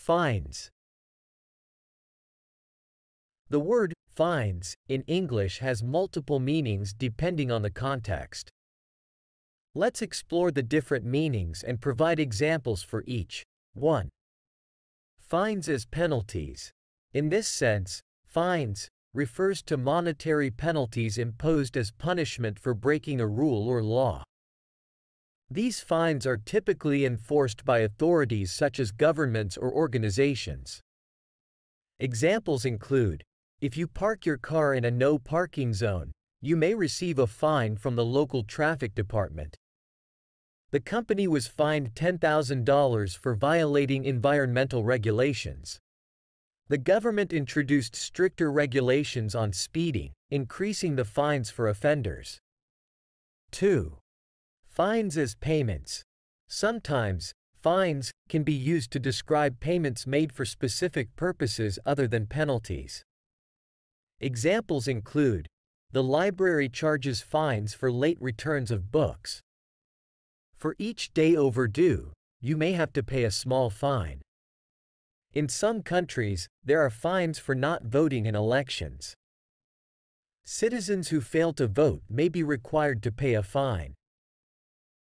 Finds. The word finds in English has multiple meanings depending on the context. Let's explore the different meanings and provide examples for each. 1. Fines as penalties. In this sense, fines refers to monetary penalties imposed as punishment for breaking a rule or law. These fines are typically enforced by authorities such as governments or organizations. Examples include, if you park your car in a no-parking zone, you may receive a fine from the local traffic department. The company was fined $10,000 for violating environmental regulations. The government introduced stricter regulations on speeding, increasing the fines for offenders. 2. Fines as payments. Sometimes, fines can be used to describe payments made for specific purposes other than penalties. Examples include, the library charges fines for late returns of books. For each day overdue, you may have to pay a small fine. In some countries, there are fines for not voting in elections. Citizens who fail to vote may be required to pay a fine.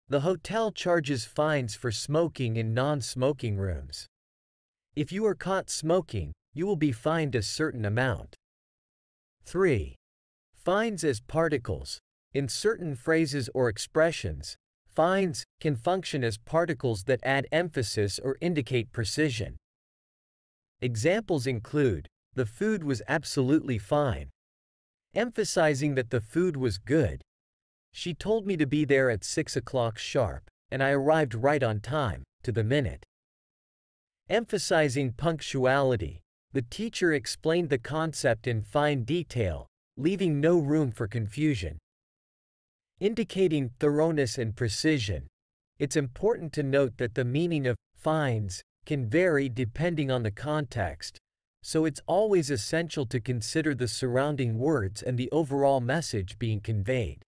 The hotel charges fines for smoking in non-smoking rooms. If you are caught smoking, you will be fined a certain amount. 3. Fines as particles. In certain phrases or expressions, fines can function as particles that add emphasis or indicate precision. Examples include, the food was absolutely fine, emphasizing that the food was good. She told me to be there at 6 o'clock sharp, and I arrived right on time, to the minute. Emphasizing punctuality, the teacher explained the concept in fine detail, leaving no room for confusion. Indicating thoroughness and precision, it's important to note that the meaning of fines can vary depending on the context, so it's always essential to consider the surrounding words and the overall message being conveyed.